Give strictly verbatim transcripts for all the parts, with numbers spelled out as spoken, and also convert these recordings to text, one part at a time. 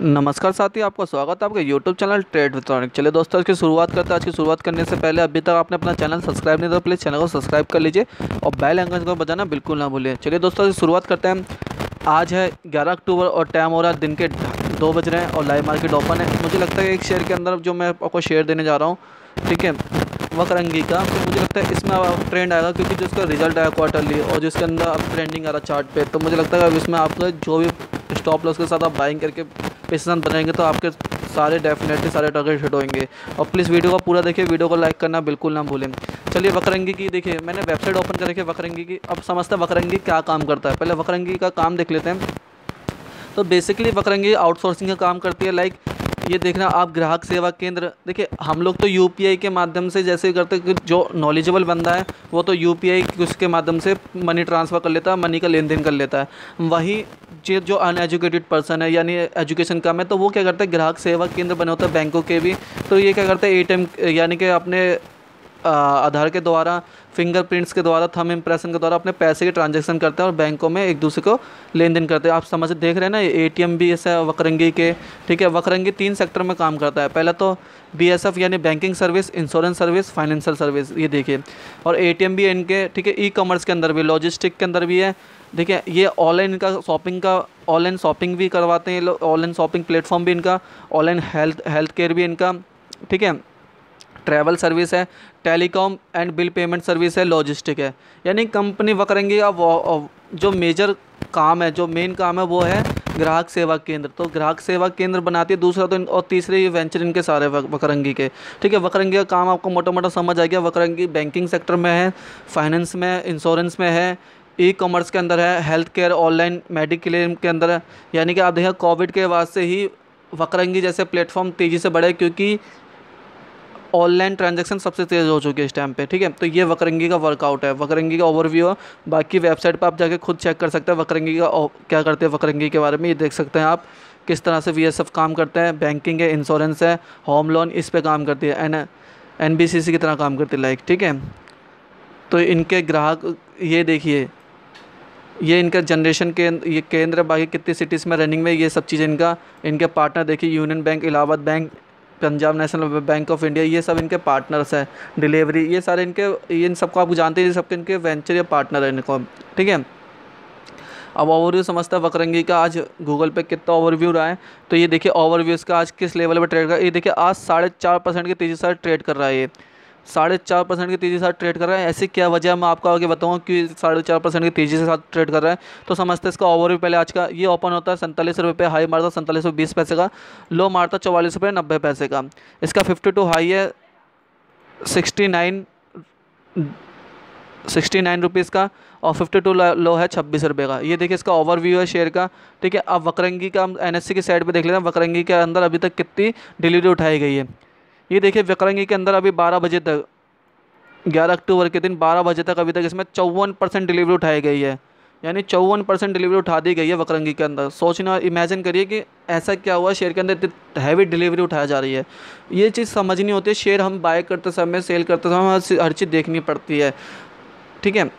नमस्कार साथी, आपका स्वागत है आपके YouTube channel trade with Ronik. चलिए दोस्तों, आज की शुरुआत करते हैं। आज की शुरुआत करने से पहले अभी तक आपने अपना चैनल सब्सक्राइब नहीं किया तो प्लीज़ चैनल को सब्सक्राइब कर लीजिए और बेल आइकन को बजाना बिल्कुल ना भूलिए। चलिए दोस्तों, शुरुआत करते हैं। आज है ग्यारह अक्टूबर और टाइम हो रहा है दिन के दो बज रहे हैं और लाइव मार्केट ओपन है। मुझे लगता है एक शेयर के अंदर जो मैं आपको शेयर देने जा रहा हूँ, ठीक है, वक्रंगी का, तो मुझे लगता है इसमें अब ट्रेंड आएगा क्योंकि जो उसका रिजल्ट आया क्वार्टरली और जिसके अंदर अब ट्रेंडिंग आ रहा चार्ट पे, तो मुझे लगता है इसमें आपका जो भी स्टॉप लॉस के साथ आप बाइंग करके पैसन बनाएंगे तो आपके सारे डेफिनेटली सारे टारगेट हिट होंगे। और प्लीज़ वीडियो को पूरा देखिए, वीडियो को लाइक करना बिल्कुल ना भूलें। चलिए वक्रंगी की देखिए, मैंने वेबसाइट ओपन करके वक्रंगी की, अब समझते हैं वक्रंगी क्या काम करता है। पहले वक्रंगी का काम देख लेते हैं। तो बेसिकली वक्रंगी आउटसोर्सिंग का काम करती है। लाइक ये देखना आप ग्राहक सेवा केंद्र, देखिए हम लोग तो यूपीआई के माध्यम से जैसे करते हैं कि जो नॉलेजेबल बंदा है वो तो यूपीआई उसके माध्यम से मनी ट्रांसफ़र कर लेता है, मनी का लेन देन कर लेता है। वहीं ये जो अनएजुकेटेड पर्सन है यानी एजुकेशन कम है तो वो क्या करते हैं, ग्राहक सेवा केंद्र बने होते हैं बैंकों के भी, तो ये क्या करते हैं एटीएम यानी कि अपने आधार के द्वारा, फिंगरप्रिंट्स के द्वारा, थंब इम्प्रेशन के द्वारा अपने पैसे के ट्रांजैक्शन करते हैं और बैंकों में एक दूसरे को लेन देन करते हैं। आप समझ देख रहे हैं ना, एटीएम भी ऐसा वक्रंगी के, ठीक है। वक्रंगी तीन सेक्टर में काम करता है। पहला तो बीएसएफ यानी banking service, insurance service, financial service, ये देखिए। और एटीएम भी इनके, ठीक है, ई कॉमर्स के अंदर भी, लॉजिस्टिक के अंदर भी है, ठीक है। ये ऑनलाइन इनका शॉपिंग का ऑनलाइन शॉपिंग भी करवाते हैं, ऑनलाइन शॉपिंग प्लेटफॉर्म भी इनका, ऑनलाइन हेल्थ हेल्थ केयर भी इनका, ठीक है। ट्रैवल सर्विस है, telecom and bill payment service है, लॉजिस्टिक है। यानी कंपनी वक्रंगी अब जो मेजर काम है, जो मेन काम है वो है ग्राहक सेवा केंद्र, तो ग्राहक सेवा केंद्र बनाती है। दूसरा तो इन, और तीसरे ये वेंचर इनके सारे वक्रंगी के, ठीक है। वक्रंगी का काम आपको मोटा मोटा समझ आ गया। वक्रंगी बैंकिंग सेक्टर में है, फाइनेंस में है, इंश्योरेंस में है, ई कॉमर्स के अंदर है, हेल्थ केयर, ऑनलाइन मेडिक्लेम के अंदर है। यानी कि आप देखिए कोविड के बाद से ही वक्रंगी जैसे प्लेटफॉर्म तेज़ी से बढ़े क्योंकि ऑनलाइन ट्रांजैक्शन सबसे तेज़ हो चुके हैं इस टाइम पे, ठीक है। तो ये वक्रंगी का वर्कआउट है, वक्रंगी का ओवरव्यू है। बाकी वेबसाइट पर आप जाके खुद चेक कर सकते हैं वक्रंगी का क्या करते हैं, वक्रंगी के बारे में ये देख सकते हैं आप किस तरह से बीएसएफ काम करते हैं। बैंकिंग है, इंश्योरेंस है, होम लोन, इस पर काम करती है, एन एनबीसीसी की तरह काम करती है लाइक, ठीक है। तो इनके ग्राहक ये देखिए, ये इनका जनरेशन के ये केंद्र, बाकी कितनी सिटीज़ में रनिंग में ये सब चीज़ें इनका, इनके पार्टनर देखिए union bank, Allahabad bank, Punjab national bank of India, ये सब इनके पार्टनर्स हैं। डिलीवरी, ये सारे इनके, इन सबको आप जानते हैं, ये सबके इनके वेंचर या पार्टनर हैं इनको, ठीक है। अब ओवरव्यू समझता है वक्रंगी का, आज गूगल पे कितना ओवरव्यू रहा है। तो ये देखिए ओवरव्यू इसका आज किस लेवल पर ट्रेड कर, ये देखिए आज साढ़े चार परसेंट की तेज़ी से ट्रेड कर रहा है, ये साढ़े चार परसेंट की तेज़ी के साथ ट्रेड कर रहा है। ऐसी क्या वजह मैं आपको आगे बताऊँगा कि साढ़े चार परसेंट की तेज़ी के साथ ट्रेड कर रहा है। तो समझते हैं इसका ओवरव्यू। पहले आज का ये ओपन होता है सैंतालीस रुपये पे, हाई मारता सैंतालीस सौ बीस पैसे का, लो मारता चौवालीस रुपये नब्बे पैसे का। इसका फिफ्टी टू हाई है sixty nine sixty nine rupees का और फिफ्टी टू लो है छब्बीस रुपये का। ये देखिए इसका ओवरव्यू है शेयर का, ठीक है। अब वक्रंगी का हम एनएससी की साइड पर देख लेते हैं, वक्रंगी के अंदर अभी तक कितनी डिलीवरी उठाई गई है। ये देखिए वक्रंगी के अंदर अभी बारह बजे तक, ग्यारह अक्टूबर के दिन बारह बजे तक अभी तक इसमें चौवन परसेंट डिलीवरी उठाई गई है, यानी चौवन परसेंट डिलीवरी उठा दी गई है वक्रंगी के अंदर। सोचना, इमेजिन करिए कि ऐसा क्या हुआ शेयर के अंदर इतनी हैवी डिलीवरी उठाया जा रही है। ये चीज़ समझनी होती है, शेयर हम बाय करते समय, सेल करते समय हर चीज़ देखनी पड़ती है, ठीक है।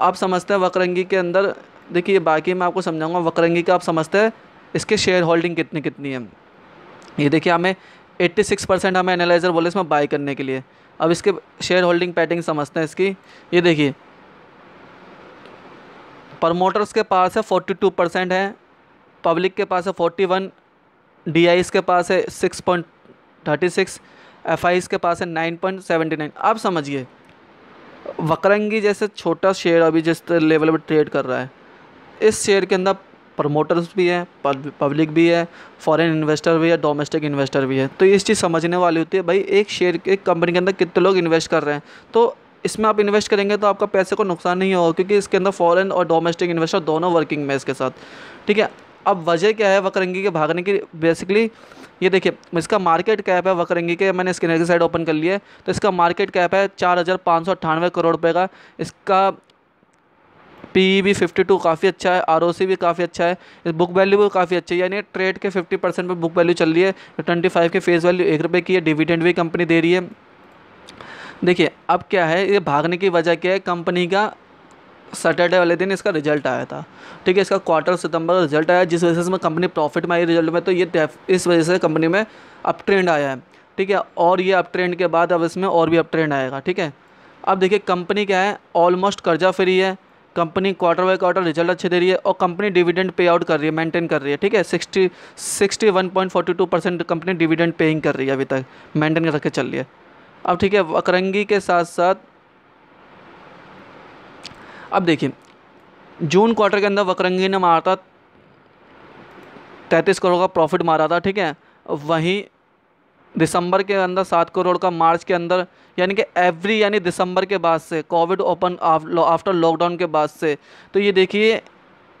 आप समझते हैं वक्रंगी के अंदर, देखिए बाकी मैं आपको समझाऊँगा वक्रंगी का। आप समझते हैं इसके शेयर होल्डिंग कितनी कितनी है। ये देखिए हमें छियासी परसेंट हमें एनालाइज़र बोले इसमें बाय करने के लिए। अब इसके शेयर होल्डिंग पैटर्न समझते हैं इसकी। ये देखिए प्रमोटर्स के पास है बयालीस परसेंट है, पब्लिक के पास है इकतालीस, डीआईस के पास है छह पॉइंट तीन छह, एफआईस के पास है नौ पॉइंट सात नौ। आप समझिए वक्रंगी जैसे छोटा शेयर अभी जिस लेवल पर ट्रेड कर रहा है, इस शेयर के अंदर प्रमोटर्स भी है, पब्लिक भी है, फॉरेन इन्वेस्टर भी है, डोमेस्टिक इन्वेस्टर भी है। तो ये चीज़ समझने वाली होती है भाई, एक शेयर, एक कंपनी के अंदर कितने लोग इन्वेस्ट कर रहे हैं। तो इसमें आप इन्वेस्ट करेंगे तो आपका पैसे को नुकसान नहीं होगा क्योंकि इसके अंदर फॉरेन और डोमेस्टिक इन्वेस्टर दोनों वर्किंग में इसके साथ, ठीक है। अब वजह क्या है वक्रंगी के भागने की, बेसिकली ये देखिए इसका मार्केट कैप है वक्रंगी के, मैंने स्कैनर की साइड ओपन कर लिया है, तो इसका मार्केट कैप है चार हज़ार पाँच सौ अट्ठानवे करोड़ रुपये का। इसका पी भी बावन काफ़ी अच्छा है, आरओसी भी काफ़ी अच्छा है, बुक वैल्यू भी काफ़ी अच्छी है, यानी ट्रेड के पचास परसेंट पर बुक वैल्यू चल रही है, पच्चीस के फेस वैल्यू एक रुपये की है, डिविडेंड भी कंपनी दे रही है। देखिए अब क्या है, ये भागने की वजह क्या है, कंपनी का सैटरडे वाले दिन इसका रिजल्ट आया था, ठीक है, इसका क्वार्टर सितंबर का रिजल्ट आया, जिस वजह से कंपनी प्रॉफिट में आई रिजल्ट में, तो ये इस वजह से कंपनी में अप ट्रेंड आया है, ठीक है, और ये अप ट्रेंड के बाद अब इसमें और भी अप ट्रेंड आएगा, ठीक है। अब देखिए कंपनी क्या है, ऑलमोस्ट कर्जा फ्री है, company quarter by quarter result अच्छे दे रही है, और कंपनी डिविडेंड पे आउट कर रही है, मेंटेन कर रही है, ठीक है, sixty sixty one point forty two percent company dividend paying कर रही है, अभी तक मेंटेन कर रखे चल रही है। अब ठीक है, वक्रंगी के साथ साथ अब देखिए जून क्वार्टर के अंदर वक्रंगी ने मारा था तैंतीस करोड़ का प्रॉफिट मारा था, ठीक है, वहीं दिसंबर के अंदर सात करोड़ का, मार्च के अंदर, यानी कि एवरी यानी दिसंबर के बाद से कोविड ओपन आफ्टर लॉकडाउन के बाद से, तो ये देखिए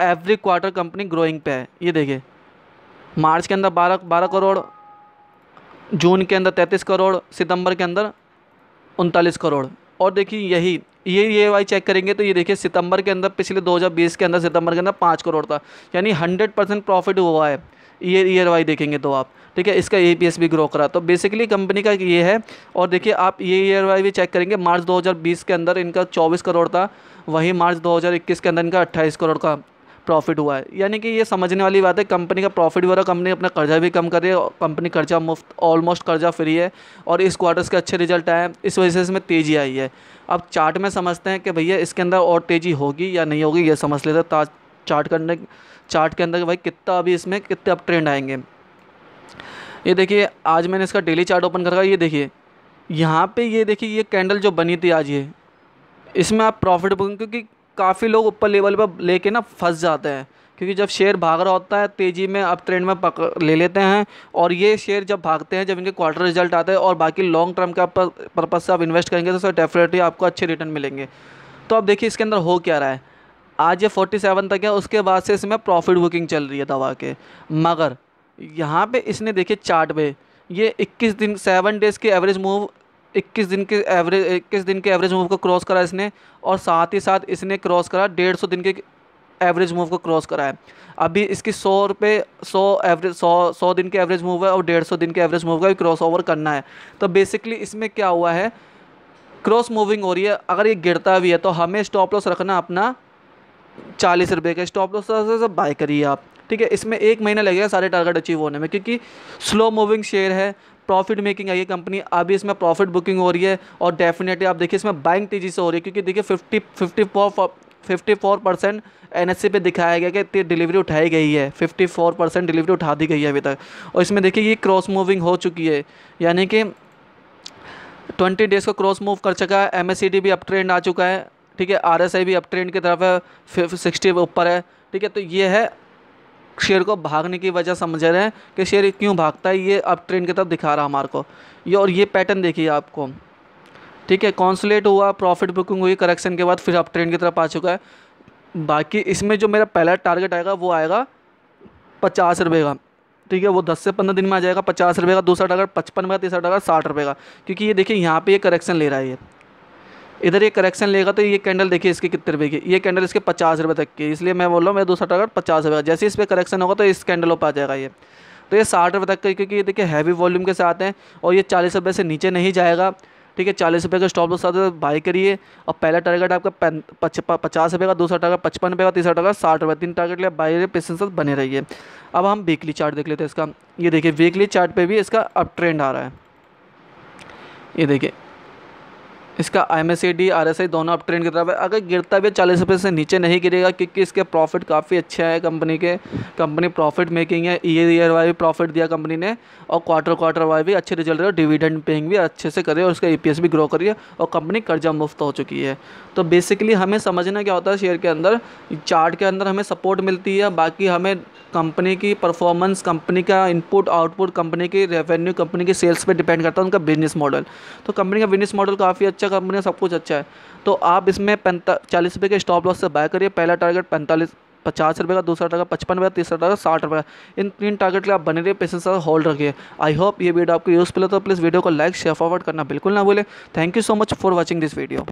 एवरी क्वार्टर कंपनी ग्रोइंग पे है। ये देखिए मार्च के अंदर बारह बारह करोड़, जून के अंदर तैंतीस करोड़, सितंबर के अंदर उनतालीस करोड़, और देखिए यही ये ये वाई चेक करेंगे तो ये देखिए सितंबर के अंदर पिछले दो हज़ार बीस के अंदर सितंबर के अंदर पाँच करोड़ था, यानी हंड्रेड परसेंट प्रॉफिट हुआ है, ये ईयर वाई देखेंगे तो आप, ठीक है, इसका एपीएस भी ग्रो करा, तो बेसिकली कंपनी का ये है। और देखिए आप ये ईयर वाई भी चेक करेंगे, मार्च दो हज़ार बीस के अंदर इनका चौबीस करोड़ था, वहीं मार्च दो हज़ार इक्कीस के अंदर इनका अट्ठाईस करोड़ का प्रॉफिट हुआ है, यानी कि ये समझने वाली बात है, कंपनी का प्रॉफिट हुआ, कंपनी अपना कर्जा भी कम कर रही है, कंपनी कर्जा मुफ्त ऑलमोस्ट कर्जा फ्री है, और इस क्वार्टर्स के अच्छे रिजल्ट आए हैं, इस वजह से इसमें तेज़ी आई है। अब चार्ट में समझते हैं कि भैया इसके अंदर और तेज़ी होगी या नहीं होगी, ये समझ लेते हैं चार्ट करने चार्ट के अंदर भाई कितना अभी इसमें कितने अप ट्रेंड आएंगे। ये देखिए आज मैंने इसका डेली चार्ट ओपन कर रखा है, ये देखिए यहाँ पे ये देखिए ये कैंडल जो बनी थी आज, ये इसमें आप प्रॉफिट बुकिंग, क्योंकि काफ़ी लोग ऊपर लेवल पर लेके ना फंस जाते हैं, क्योंकि जब शेयर भाग रहा होता है तेज़ी में अप ट्रेंड में पकड़ ले लेते हैं, और ये शेयर जब भागते हैं जब इनके क्वार्टर रिजल्ट आते हैं, और बाकी लॉन्ग टर्म का पर्पज़ से आप इन्वेस्ट करेंगे तो सर डेफिनेटली आपको अच्छे रिटर्न मिलेंगे। तो अब देखिए इसके अंदर हो क्या रहा है, आज ये सैंतालीस तक है, उसके बाद से इसमें प्रॉफिट बुकिंग चल रही है दवा के, मगर यहाँ पे इसने देखिए चार्ट पे ये इक्कीस दिन सेवन डेज़ के एवरेज मूव इक्कीस दिन के एवरेज इक्कीस दिन के एवरेज मूव को क्रॉस करा इसने, और साथ ही साथ इसने क्रॉस करा डेढ़ सौ दिन के एवरेज मूव को क्रॉस करा है। अभी इसकी सौ रुपये सौ एवरेज सौ सौ दिन के एवरेज मूव है, और डेढ़ सौ दिन के एवरेज मूव का भी क्रॉस ओवर करना है। तो बेसिकली इसमें क्या हुआ है, क्रॉस मूविंग हो रही है। अगर ये गिरता भी है तो हमें स्टॉप लॉस रखना अपना चालीस रुपये का, स्टॉप लॉस से बाय करिए आप, ठीक है। इसमें एक महीना लगेगा सारे टारगेट अचीव होने में, क्योंकि स्लो मूविंग शेयर है, प्रॉफिट मेकिंग आई है कंपनी, अभी इसमें प्रॉफिट बुकिंग हो रही है, और डेफिनेटली आप देखिए इसमें बाइंग तेज़ी से हो रही है, क्योंकि देखिए fifty fifty four fifty four percent N S C पे दिखाया गया कि इतनी डिलीवरी उठाई गई है, फिफ्टी फोर परसेंट डिलीवरी उठा दी गई है अभी तक। और इसमें देखिए ये क्रॉस मूविंग हो चुकी है, यानी कि ट्वेंटी डेज़ का क्रॉस मूव कर चुका है, एम एस सी डी भी अप ट्रेंड आ चुका है, ठीक है, आर एस आई भी अप ट्रेंड की तरफ है, फिफ्टी सिक्सटी ऊपर है, ठीक है। तो ये है शेयर को भागने की वजह, समझ रहे हैं कि शेयर क्यों भागता है, ये अप ट्रेंड की तरफ दिखा रहा है हमारे को ये, और ये पैटर्न देखिए आपको, ठीक है, कॉन्सुलेट हुआ, प्रॉफिट बुकिंग हुई, करेक्शन के बाद फिर अप ट्रेंड की तरफ आ चुका है। बाकी इसमें जो मेरा पहला टारगेट आएगा वो आएगा पचास रुपये का, ठीक है, वो दस से पंद्रह दिन में आ जाएगा पचास रुपये का, दूसरा टारगेट पचपन का, तीसरा टारगेट साठ रुपये का, क्योंकि ये देखिए यहाँ पर ये करेक्शन ले रहा है, ये इधर ये करेक्शन लेगा, तो ये कैंडल देखिए इसके कितने रुपये की, ये कैंडल इसके पचास रुपये तक की, इसलिए मैं बोल रहा हूँ मैं दूसरा टारगेट पचास रुपये का, जैसे इस पर करेक्शन होगा तो इस कैंडल पर आ जाएगा ये, तो ये साठ रुपये तक का, क्योंकि ये देखिए हैवी वॉल्यूम के साथ हैं, और ये चालीस रुपये से नीचे नहीं जाएगा, ठीक है। चालीस रुपये का स्टॉप लॉस साथ बाई करिए, और पहला टारगेट आपका पचास रुपये का, दूसरा टारगेट पचपन रुपये का, तीसरा टारगेट साठ रुपये, तीन टारगेट लिए बाई पैसे साथ बने रहिए। अब हम वीकली चार्ट देख लेते हैं इसका, ये देखिए वीकली चार्ट पर भी इसका अप ट्रेंड आ रहा है, ये देखिए इसका M S C D R S I दोनों अप ट्रेंड की तरफ है। अगर गिरता भी चालीस रुपये से नीचे नहीं गिरेगा, क्योंकि इसके प्रॉफिट काफ़ी अच्छे हैं कंपनी के, कंपनी प्रॉफिट मेकिंग है, ईयर ईयर वाई भी प्रॉफिट दिया कंपनी ने, और क्वार्टर क्वार्टर वाई भी अच्छे रिजल्ट रहे, डिविडेंड पेइंग भी अच्छे से करे, और उसका ई पी एस भी ग्रो करिए, और कंपनी कर्जा मुफ्त हो चुकी है। तो बेसिकली हमें समझना क्या होता है, शेयर के अंदर चार्ट के अंदर हमें सपोर्ट मिलती है, बाकी हमें कंपनी की परफॉर्मेंस, कंपनी का इनपुट आउटपुट, कंपनी की रेवेन्यू, कंपनी की सेल्स पर डिपेंड करता है, उनका बिजनेस मॉडल। तो कंपनी का बिजनेस मॉडल काफ़ी अच्छा, कंपनी का सब कुछ अच्छा है। तो आप इसमें पैंता चालीस रुपये के स्टॉप लॉस से बाय करिए, पहला टारगेट पैंतालीस पचास रुपये का, दूसरा टारगेट पचपन रुपये, तीसरा टारगेट साठ रुपये, इन तीन टारगेट लिए आप बने रहिए, पेशेंस से होल्ड रखिए। आई होप ये वीडियो आपको यूज़फुल है, तो प्लीज़ वीडियो को लाइक शेयर फॉरवर्ड करना बिल्कुल ना भूलें। Thank you so much for watching this video.